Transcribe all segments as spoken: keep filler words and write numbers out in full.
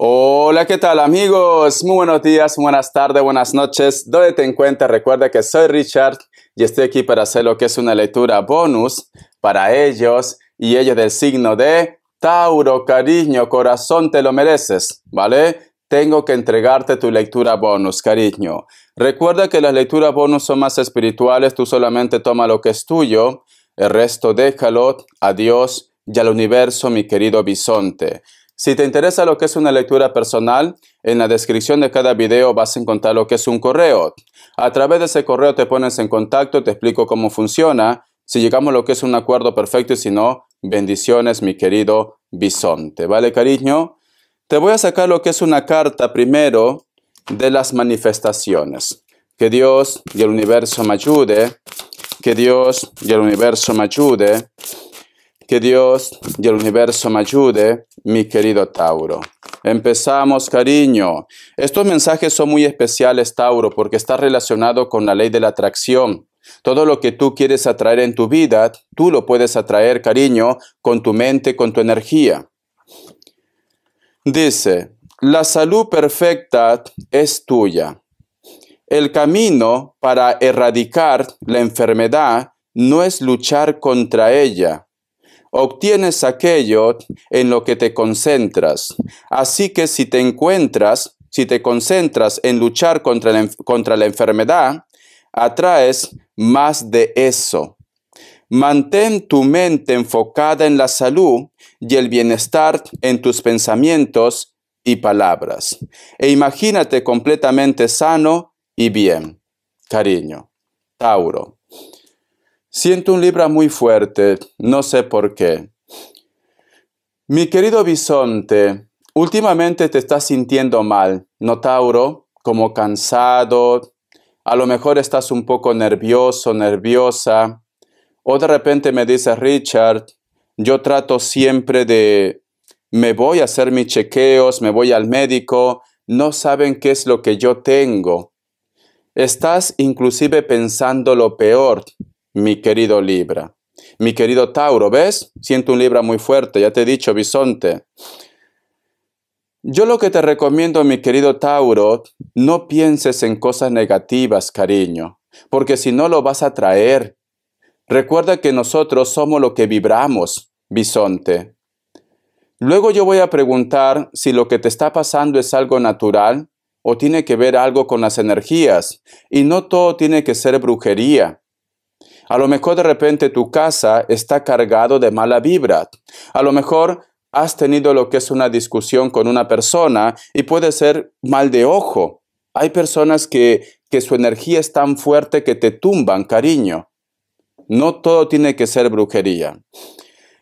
Hola, ¿qué tal amigos? Muy buenos días, buenas tardes, buenas noches. ¿Dónde te encuentras? Recuerda que soy Richard y estoy aquí para hacer lo que es una lectura bonus para ellos y ellas del signo de Tauro. Cariño, corazón, te lo mereces, ¿vale? Tengo que entregarte tu lectura bonus, cariño. Recuerda que las lecturas bonus son más espirituales, tú solamente toma lo que es tuyo, el resto déjalo a Dios y al universo, mi querido bisonte. Si te interesa lo que es una lectura personal, en la descripción de cada video vas a encontrar lo que es un correo. A través de ese correo te pones en contacto, te explico cómo funciona, si llegamos a lo que es un acuerdo perfecto y si no, bendiciones mi querido bisonte. ¿Vale, cariño? Te voy a sacar lo que es una carta primero de las manifestaciones. Que Dios y el universo me ayude, que Dios y el universo me ayude. Que Dios y el universo me ayude, mi querido Tauro. Empezamos, cariño. Estos mensajes son muy especiales, Tauro, porque está relacionado con la ley de la atracción. Todo lo que tú quieres atraer en tu vida, tú lo puedes atraer, cariño, con tu mente, con tu energía. Dice, la salud perfecta es tuya. El camino para erradicar la enfermedad no es luchar contra ella. Obtienes aquello en lo que te concentras. Así que si te encuentras, si te concentras en luchar contra la, contra la enfermedad, atraes más de eso. Mantén tu mente enfocada en la salud y el bienestar en tus pensamientos y palabras. E imagínate completamente sano y bien. Cariño, Tauro. Siento un Libra muy fuerte, no sé por qué. Mi querido bisonte, últimamente te estás sintiendo mal, ¿no, Tauro? Como cansado, a lo mejor estás un poco nervioso, nerviosa. O de repente me dices, Richard, yo trato siempre de... me voy a hacer mis chequeos, me voy al médico, no saben qué es lo que yo tengo. Estás inclusive pensando lo peor. Mi querido Libra, mi querido Tauro, ¿ves? Siento un Libra muy fuerte, ya te he dicho, bisonte. Yo lo que te recomiendo, mi querido Tauro, no pienses en cosas negativas, cariño, porque si no lo vas a traer. Recuerda que nosotros somos lo que vibramos, bisonte. Luego yo voy a preguntar si lo que te está pasando es algo natural o tiene que ver algo con las energías, y no todo tiene que ser brujería. A lo mejor de repente tu casa está cargado de mala vibra. A lo mejor has tenido lo que es una discusión con una persona y puede ser mal de ojo. Hay personas que, que su energía es tan fuerte que te tumban, cariño. No todo tiene que ser brujería.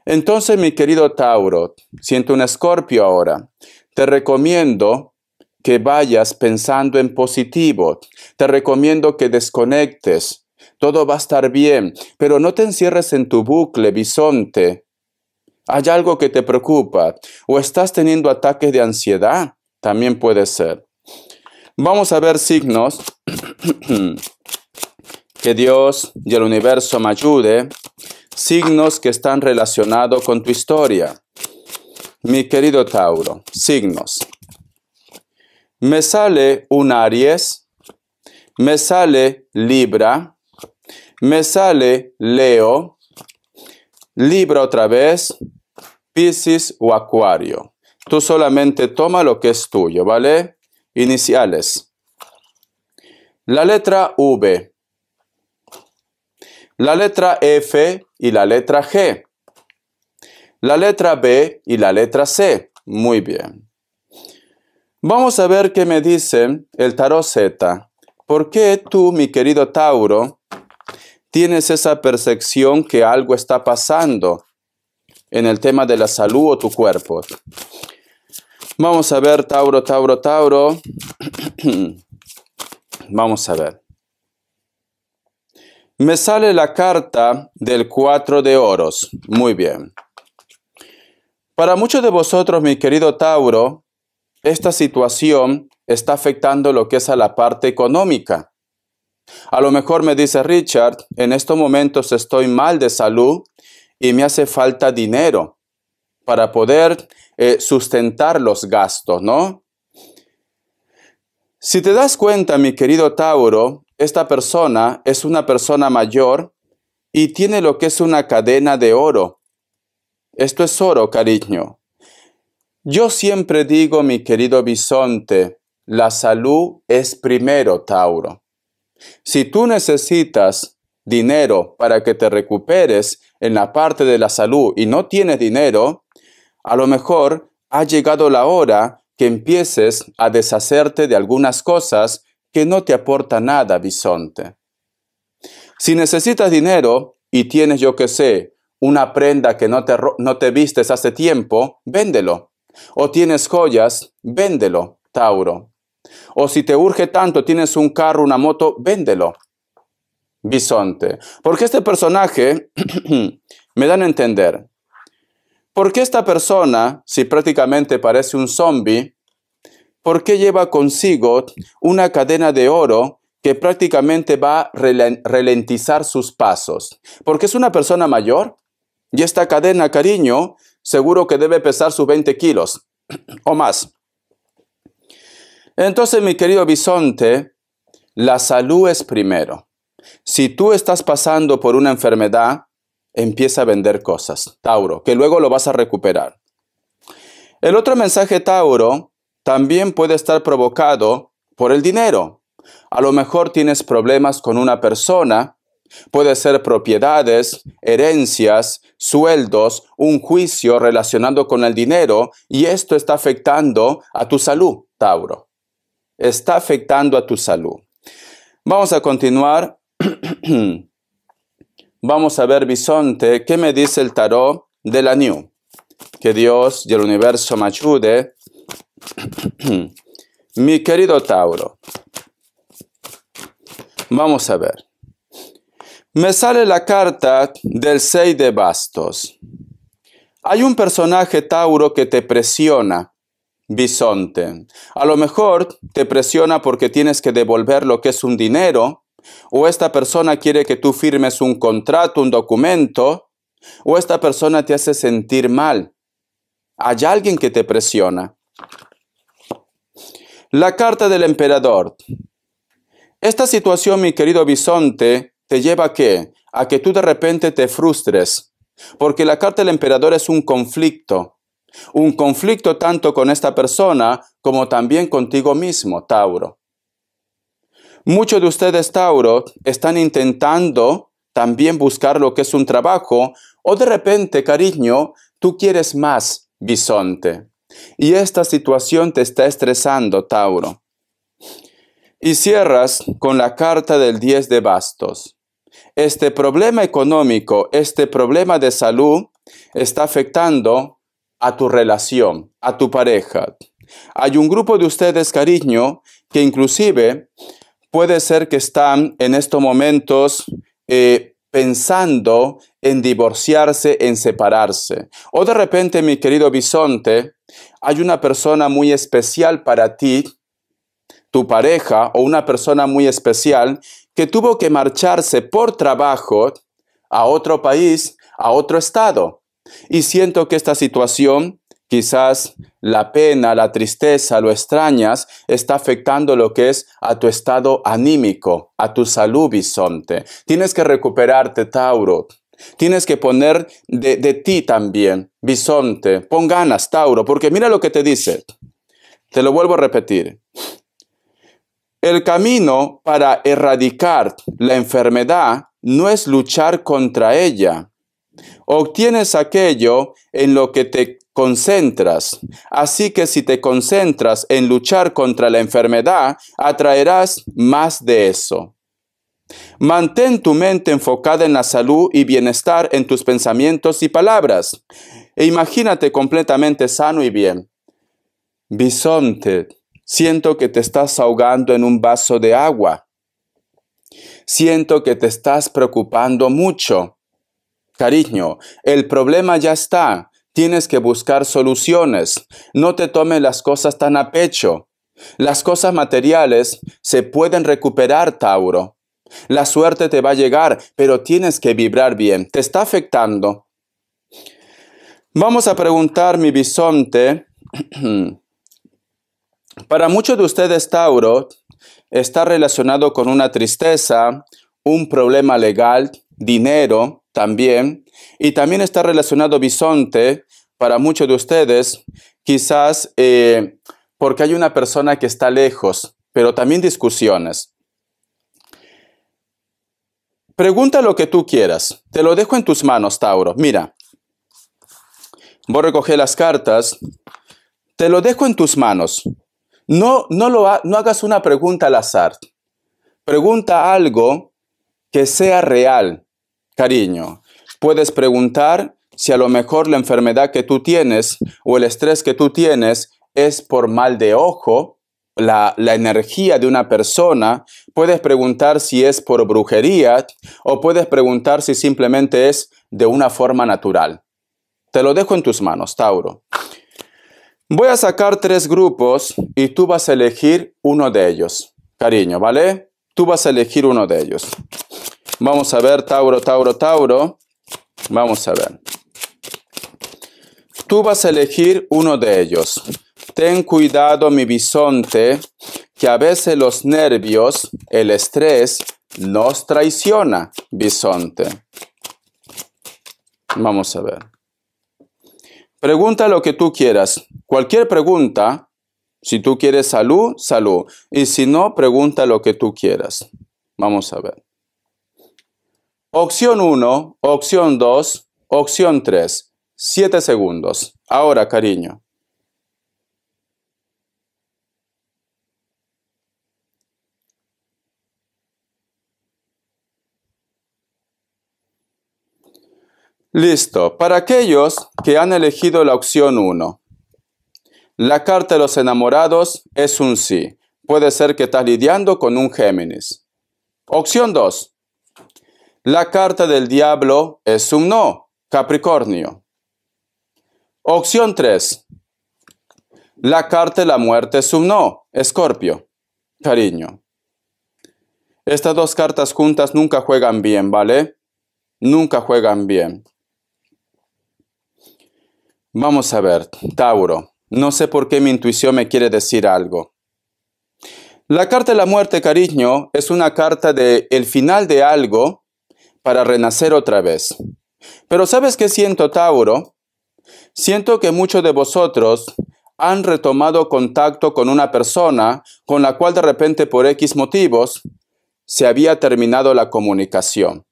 Entonces, mi querido Tauro, siento un Escorpio ahora. Te recomiendo que vayas pensando en positivo. Te recomiendo que desconectes. Todo va a estar bien, pero no te encierres en tu bucle, bisonte. Hay algo que te preocupa, o estás teniendo ataques de ansiedad, también puede ser. Vamos a ver signos. Que Dios y el universo me ayude. Signos que están relacionados con tu historia. Mi querido Tauro, signos. Me sale un Aries, me sale Libra, me sale Leo, Libra otra vez, Piscis o Acuario. Tú solamente toma lo que es tuyo, ¿vale? Iniciales. La letra V, la letra F y la letra G, la letra B y la letra C. Muy bien. Vamos a ver qué me dice el tarot Z. ¿Por qué tú, mi querido Tauro, tienes esa percepción que algo está pasando en el tema de la salud o tu cuerpo? Vamos a ver, Tauro, Tauro, Tauro. Vamos a ver. Me sale la carta del cuatro de oros. Muy bien. Para muchos de vosotros, mi querido Tauro, esta situación está afectando lo que es a la parte económica. A lo mejor me dice Richard, en estos momentos estoy mal de salud y me hace falta dinero. para poder eh, sustentar los gastos, ¿no? Si te das cuenta, mi querido Tauro, esta persona es una persona mayor y tiene lo que es una cadena de oro. Esto es oro, cariño. Yo siempre digo, mi querido bisonte, la salud es primero, Tauro. Si tú necesitas dinero para que te recuperes en la parte de la salud y no tienes dinero, a lo mejor ha llegado la hora que empieces a deshacerte de algunas cosas que no te aportan nada, bisonte. Si necesitas dinero y tienes, yo qué sé, una prenda que no te, no te vistes hace tiempo, véndelo. O tienes joyas, véndelo, Tauro. O si te urge tanto, tienes un carro, una moto, véndelo, bisonte. Porque este personaje me dan a entender. ¿Por qué esta persona, si prácticamente parece un zombie, por qué lleva consigo una cadena de oro que prácticamente va a ralentizar sus pasos? Porque es una persona mayor y esta cadena, cariño, seguro que debe pesar sus veinte kilos o más. Entonces, mi querido bisonte, la salud es primero. Si tú estás pasando por una enfermedad, empieza a vender cosas, Tauro, que luego lo vas a recuperar. El otro mensaje, Tauro, también puede estar provocado por el dinero. A lo mejor tienes problemas con una persona, puede ser propiedades, herencias, sueldos, un juicio relacionado con el dinero, y esto está afectando a tu salud, Tauro. Está afectando a tu salud. Vamos a continuar. Vamos a ver, bisonte, ¿qué me dice el tarot de la New? Que Dios y el universo me ayude. Mi querido Tauro, vamos a ver. Me sale la carta del seis de bastos. Hay un personaje, Tauro, que te presiona, bisonte. A lo mejor te presiona porque tienes que devolver lo que es un dinero, o esta persona quiere que tú firmes un contrato, un documento, o esta persona te hace sentir mal. Hay alguien que te presiona. La carta del emperador. Esta situación, mi querido bisonte, te lleva a ¿qué? A que tú de repente te frustres, porque la carta del emperador es un conflicto. Un conflicto tanto con esta persona como también contigo mismo, Tauro. Muchos de ustedes, Tauro, están intentando también buscar lo que es un trabajo, o de repente, cariño, tú quieres más, bisonte. Y esta situación te está estresando, Tauro. Y cierras con la carta del diez de bastos. Este problema económico, este problema de salud, está afectando a tu relación, a tu pareja. Hay un grupo de ustedes, cariño, que inclusive puede ser que están en estos momentos eh, pensando en divorciarse, en separarse. O de repente, mi querido bisonte, hay una persona muy especial para ti, tu pareja, o una persona muy especial que tuvo que marcharse por trabajo a otro país, a otro estado. Y siento que esta situación, quizás la pena, la tristeza, lo extrañas, está afectando lo que es a tu estado anímico, a tu salud, bisonte. Tienes que recuperarte, Tauro. Tienes que poner de, de ti también, bisonte. Pon ganas, Tauro, porque mira lo que te dice. Te lo vuelvo a repetir. El camino para erradicar la enfermedad no es luchar contra ella. Obtienes aquello en lo que te concentras, así que si te concentras en luchar contra la enfermedad, atraerás más de eso. Mantén tu mente enfocada en la salud y bienestar en tus pensamientos y palabras, e imagínate completamente sano y bien. Bisonte, siento que te estás ahogando en un vaso de agua. Siento que te estás preocupando mucho. Cariño, el problema ya está. Tienes que buscar soluciones. No te tomes las cosas tan a pecho. Las cosas materiales se pueden recuperar, Tauro. La suerte te va a llegar, pero tienes que vibrar bien. Te está afectando. Vamos a preguntar mi bisonte. Para muchos de ustedes, Tauro está relacionado con una tristeza, un problema legal, dinero también, y también está relacionado bisonte, para muchos de ustedes, quizás eh, porque hay una persona que está lejos, pero también discusiones. Pregunta lo que tú quieras. Te lo dejo en tus manos, Tauro. Mira, voy a recoger las cartas. Te lo dejo en tus manos. No, no, lo ha, no hagas una pregunta al azar. Pregunta algo que sea real, cariño. Puedes preguntar si a lo mejor la enfermedad que tú tienes o el estrés que tú tienes es por mal de ojo, la, la energía de una persona. Puedes preguntar si es por brujería o puedes preguntar si simplemente es de una forma natural. Te lo dejo en tus manos, Tauro. Voy a sacar tres grupos y tú vas a elegir uno de ellos, cariño, ¿vale? Tú vas a elegir uno de ellos. Vamos a ver, Tauro, Tauro, Tauro. Vamos a ver. Tú vas a elegir uno de ellos. Ten cuidado, mi bisonte, que a veces los nervios, el estrés, nos traiciona, bisonte. Vamos a ver. Pregunta lo que tú quieras. Cualquier pregunta, si tú quieres salud, salud. Y si no, pregunta lo que tú quieras. Vamos a ver. Opción uno, opción dos, opción tres. siete segundos. Ahora, cariño. Listo. Para aquellos que han elegido la opción uno, la carta de los enamorados es un sí. Puede ser que estás lidiando con un Géminis. Opción dos. La carta del diablo es un no, Capricornio. Opción tres. La carta de la muerte es un no, Escorpio, cariño. Estas dos cartas juntas nunca juegan bien, ¿vale? Nunca juegan bien. Vamos a ver, Tauro, no sé por qué mi intuición me quiere decir algo. La carta de la muerte, cariño, es una carta de el final de algo para renacer otra vez. Pero ¿sabes qué siento, Tauro? Siento que muchos de vosotros han retomado contacto con una persona con la cual de repente por X motivos se había terminado la comunicación.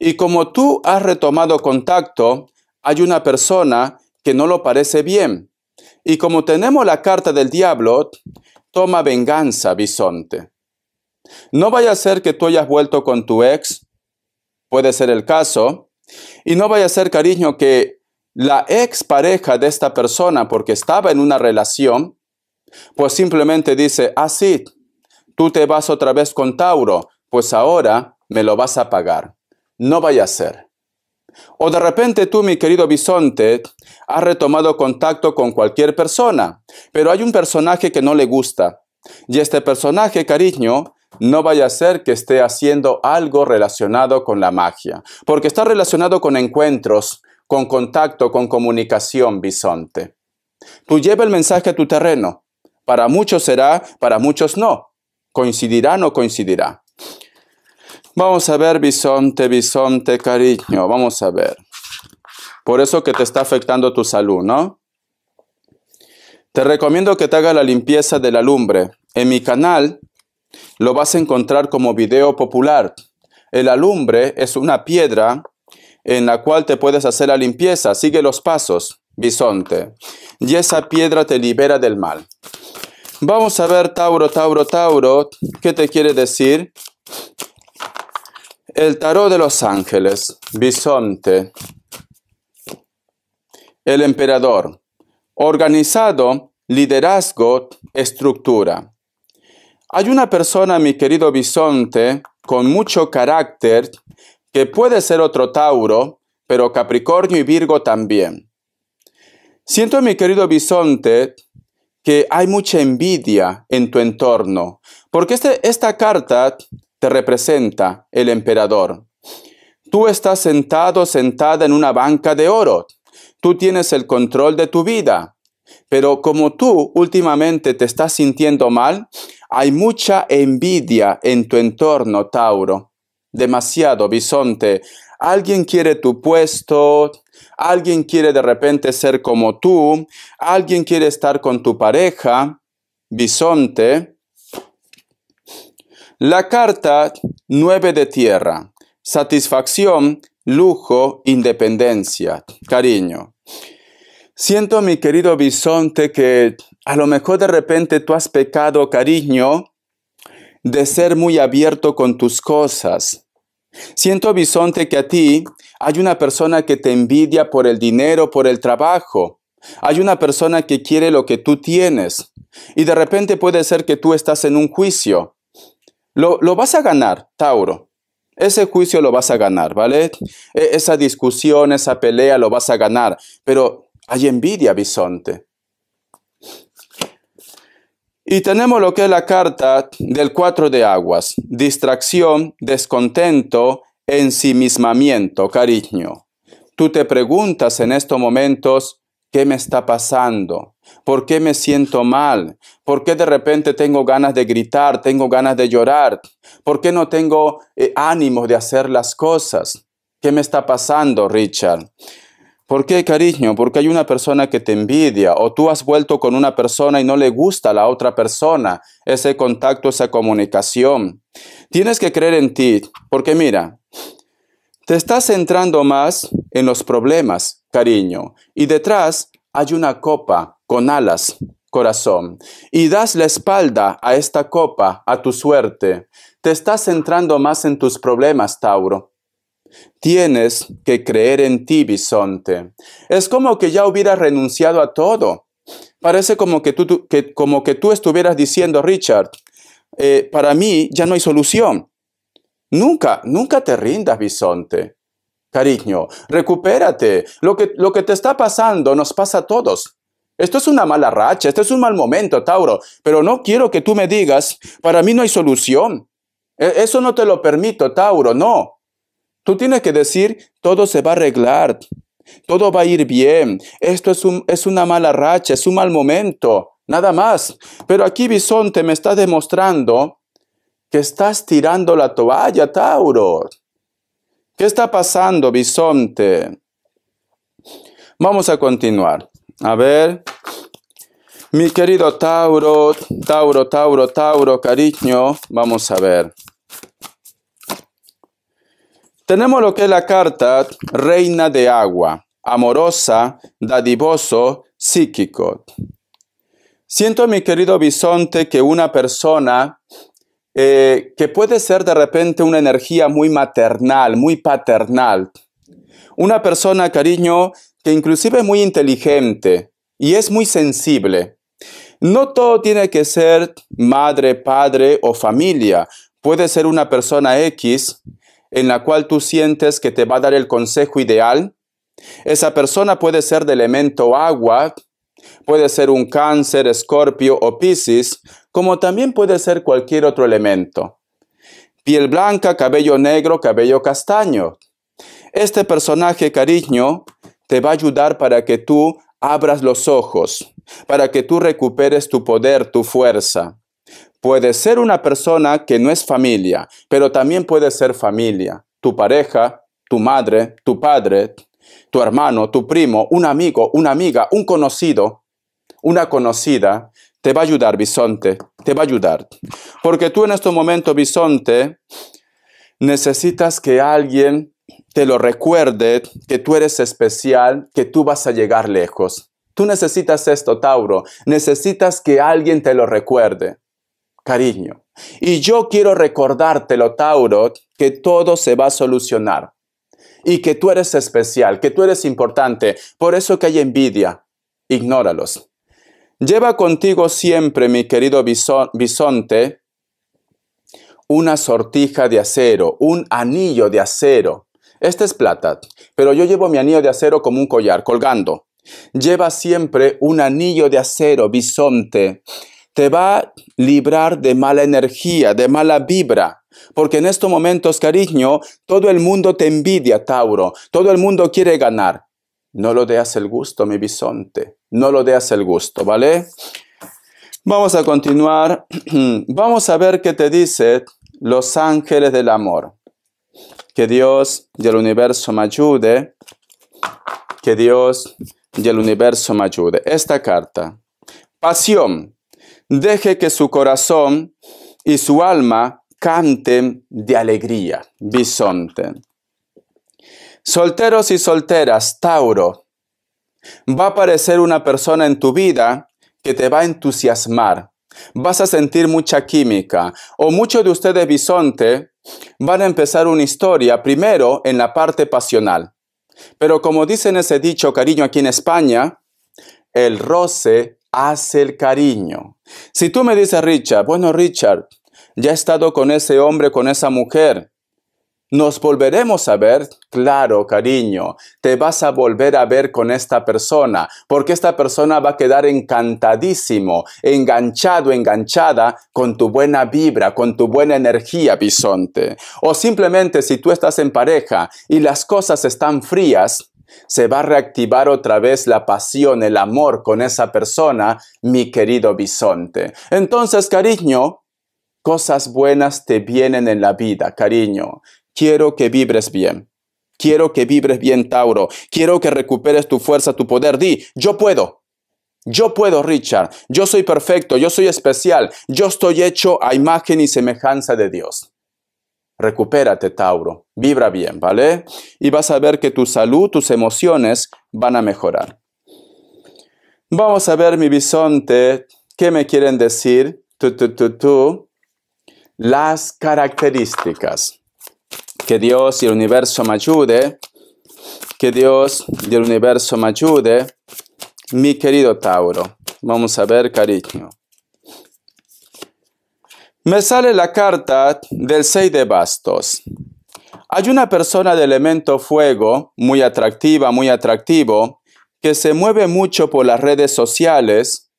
Y como tú has retomado contacto, hay una persona que no lo parece bien. Y como tenemos la carta del diablo, toma venganza, bisonte. No vaya a ser que tú hayas vuelto con tu ex, puede ser el caso, y no vaya a ser, cariño, que la ex pareja de esta persona, porque estaba en una relación, pues simplemente dice, ah sí, tú te vas otra vez con Tauro, pues ahora me lo vas a pagar. No vaya a ser. O de repente tú, mi querido bisonte, has retomado contacto con cualquier persona, pero hay un personaje que no le gusta. Y este personaje, cariño, no vaya a ser que esté haciendo algo relacionado con la magia, porque está relacionado con encuentros, con contacto, con comunicación, bisonte. Tú lleva el mensaje a tu terreno. Para muchos será, para muchos no. Coincidirá, no coincidirá. Vamos a ver, bisonte, bisonte, cariño, vamos a ver. Por eso que te está afectando tu salud, ¿no? Te recomiendo que te hagas la limpieza de la lumbre. En mi canal lo vas a encontrar como video popular. El alumbre es una piedra en la cual te puedes hacer la limpieza. Sigue los pasos, bisonte. Y esa piedra te libera del mal. Vamos a ver, Tauro, Tauro, Tauro, ¿qué te quiere decir? El tarot de los ángeles, bisonte, el emperador, organizado, liderazgo, estructura. Hay una persona, mi querido bisonte, con mucho carácter, que puede ser otro Tauro, pero Capricornio y Virgo también. Siento, mi querido bisonte, que hay mucha envidia en tu entorno, porque este, esta carta te representa el emperador. Tú estás sentado, sentada en una banca de oro. Tú tienes el control de tu vida, pero como tú últimamente te estás sintiendo mal, hay mucha envidia en tu entorno, Tauro. Demasiado, bisonte. Alguien quiere tu puesto, alguien quiere de repente ser como tú, alguien quiere estar con tu pareja, bisonte. La carta nueve de tierra, satisfacción, lujo, independencia, cariño. Siento, mi querido bisonte, que a lo mejor de repente tú has pecado, cariño, de ser muy abierto con tus cosas. Siento, bisonte, que a ti hay una persona que te envidia por el dinero, por el trabajo. Hay una persona que quiere lo que tú tienes. Y de repente puede ser que tú estás en un juicio. Lo, lo vas a ganar, Tauro. Ese juicio lo vas a ganar, ¿vale? E- esa discusión, esa pelea lo vas a ganar. Pero hay envidia, bisonte. Y tenemos lo que es la carta del cuatro de aguas. Distracción, descontento, ensimismamiento, cariño. Tú te preguntas en estos momentos, ¿qué me está pasando? ¿Por qué me siento mal? ¿Por qué de repente tengo ganas de gritar? ¿Tengo ganas de llorar? ¿Por qué no tengo eh, ánimo de hacer las cosas? ¿Qué me está pasando, Richard? ¿Por qué, cariño? Porque hay una persona que te envidia, o tú has vuelto con una persona y no le gusta a la otra persona ese contacto, esa comunicación. Tienes que creer en ti, porque mira, te estás centrando más en los problemas, cariño, y detrás hay una copa con alas, corazón, y das la espalda a esta copa, a tu suerte. Te estás centrando más en tus problemas, Tauro. Tienes que creer en ti, bisonte. Es como que ya hubieras renunciado a todo. Parece como que tú, tú, que, como que tú estuvieras diciendo, Richard, eh, para mí ya no hay solución. Nunca, nunca te rindas, bisonte. Cariño, recupérate. Lo que, lo que te está pasando nos pasa a todos. Esto es una mala racha, esto es un mal momento, Tauro. Pero no quiero que tú me digas, para mí no hay solución. Eso no te lo permito, Tauro, no. Tú tienes que decir, todo se va a arreglar, todo va a ir bien, esto es, un, es una mala racha, es un mal momento, nada más. Pero aquí, bisonte, me está demostrando que estás tirando la toalla, Tauro. ¿Qué está pasando, bisonte? Vamos a continuar. A ver, mi querido Tauro, Tauro, Tauro, Tauro, cariño, vamos a ver. Tenemos lo que es la carta Reina de Agua, amorosa, dadivoso, psíquico. Siento, mi querido bisonte, que una persona eh, que puede ser de repente una energía muy maternal, muy paternal. Una persona, cariño, que inclusive es muy inteligente y es muy sensible. No todo tiene que ser madre, padre o familia. Puede ser una persona X en la cual tú sientes que te va a dar el consejo ideal. Esa persona puede ser de elemento agua, puede ser un Cáncer, Escorpio o Piscis, como también puede ser cualquier otro elemento. Piel blanca, cabello negro, cabello castaño. Este personaje, cariño, te va a ayudar para que tú abras los ojos, para que tú recuperes tu poder, tu fuerza. Puede ser una persona que no es familia, pero también puede ser familia. Tu pareja, tu madre, tu padre, tu hermano, tu primo, un amigo, una amiga, un conocido, una conocida. Te va a ayudar, bisonte, te va a ayudar. Porque tú en este momento, bisonte, necesitas que alguien te lo recuerde, que tú eres especial, que tú vas a llegar lejos. Tú necesitas esto, Tauro. Necesitas que alguien te lo recuerde. Cariño, y yo quiero recordártelo, Tauro, que todo se va a solucionar y que tú eres especial, que tú eres importante, por eso que hay envidia, ignóralos. Lleva contigo siempre, mi querido bisonte, una sortija de acero, un anillo de acero. Este es plata, pero yo llevo mi anillo de acero como un collar, colgando. Lleva siempre un anillo de acero, bisonte. Te va a librar de mala energía, de mala vibra. Porque en estos momentos, cariño, todo el mundo te envidia, Tauro. Todo el mundo quiere ganar. No lo deas el gusto, mi bisonte. No lo deas el gusto, ¿vale? Vamos a continuar. Vamos a ver qué te dice los ángeles del amor. Que Dios y el universo me ayude. Que Dios y el universo me ayude. Esta carta. Pasión. Deje que su corazón y su alma canten de alegría. Bisonte. Solteros y solteras, Tauro. Va a aparecer una persona en tu vida que te va a entusiasmar. Vas a sentir mucha química. O muchos de ustedes, bisonte, van a empezar una historia primero en la parte pasional. Pero como dicen ese dicho, cariño, aquí en España, el roce hace el cariño. Si tú me dices, Richard, bueno, Richard, ya he estado con ese hombre, con esa mujer, ¿nos volveremos a ver? Claro, cariño, te vas a volver a ver con esta persona, porque esta persona va a quedar encantadísimo, enganchado, enganchada con tu buena vibra, con tu buena energía, bisonte. O simplemente si tú estás en pareja y las cosas están frías, se va a reactivar otra vez la pasión, el amor con esa persona, mi querido bisonte. Entonces, cariño, cosas buenas te vienen en la vida, cariño. Quiero que vibres bien. Quiero que vibres bien, Tauro. Quiero que recuperes tu fuerza, tu poder. Di, yo puedo. Yo puedo, Richard. Yo soy perfecto. Yo soy especial. Yo estoy hecho a imagen y semejanza de Dios. Recupérate, Tauro. Vibra bien, ¿vale? Y vas a ver que tu salud, tus emociones van a mejorar. Vamos a ver, mi bisonte, ¿qué me quieren decir? Tú, tú, tú, tú. Las características. Que Dios y el universo me ayude. Que Dios y el universo me ayude. Mi querido Tauro. Vamos a ver, cariño. Me sale la carta del seis de bastos. Hay una persona de elemento fuego, muy atractiva, muy atractivo, que se mueve mucho por las redes sociales.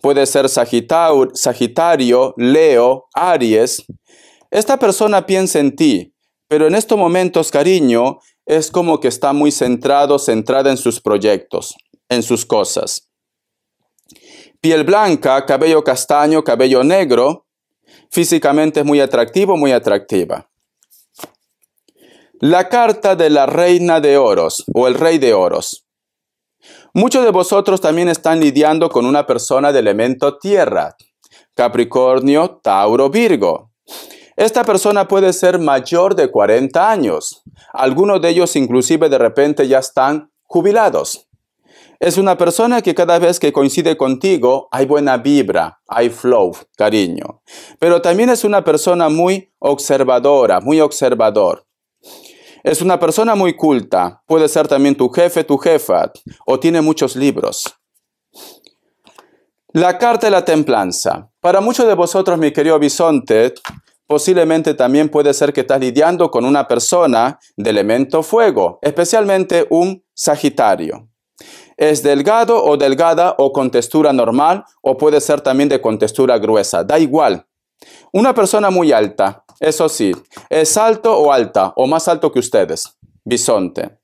Puede ser Sagitario, Sagitario, Leo, Aries. Esta persona piensa en ti. Pero en estos momentos, cariño, es como que está muy centrado, centrada en sus proyectos, en sus cosas. Piel blanca, cabello castaño, cabello negro. Físicamente es muy atractivo, muy atractiva. La carta de la reina de oros o el rey de oros. Muchos de vosotros también están lidiando con una persona de elemento tierra. Capricornio, Tauro, Virgo. Esta persona puede ser mayor de cuarenta años. Algunos de ellos inclusive de repente ya están jubilados. Es una persona que cada vez que coincide contigo hay buena vibra, hay flow, cariño. Pero también es una persona muy observadora, muy observador. Es una persona muy culta. Puede ser también tu jefe, tu jefa, o tiene muchos libros. La carta de la templanza. Para muchos de vosotros, mi querido bisonte, posiblemente también puede ser que estás lidiando con una persona de elemento fuego, especialmente un Sagitario. Es delgado o delgada o con textura normal o puede ser también de con textura gruesa, da igual. Una persona muy alta, eso sí, es alto o alta o más alto que ustedes, bisonte.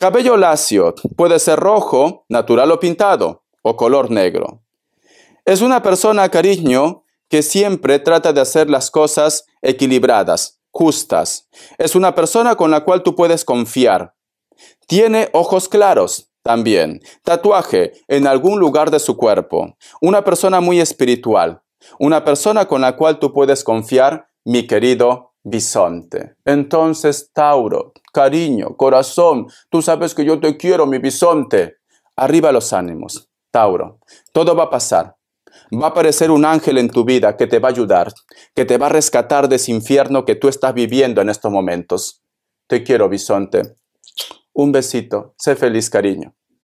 Cabello lacio, puede ser rojo, natural o pintado o color negro. Es una persona, cariño, que siempre trata de hacer las cosas equilibradas, justas. Es una persona con la cual tú puedes confiar. Tiene ojos claros también. Tatuaje en algún lugar de su cuerpo. Una persona muy espiritual. Una persona con la cual tú puedes confiar, mi querido bisonte. Entonces, Tauro, cariño, corazón, tú sabes que yo te quiero, mi bisonte. Arriba los ánimos, Tauro. Todo va a pasar. Va a aparecer un ángel en tu vida que te va a ayudar, que te va a rescatar de ese infierno que tú estás viviendo en estos momentos. Te quiero, bisonte. Un besito. Sé feliz, cariño.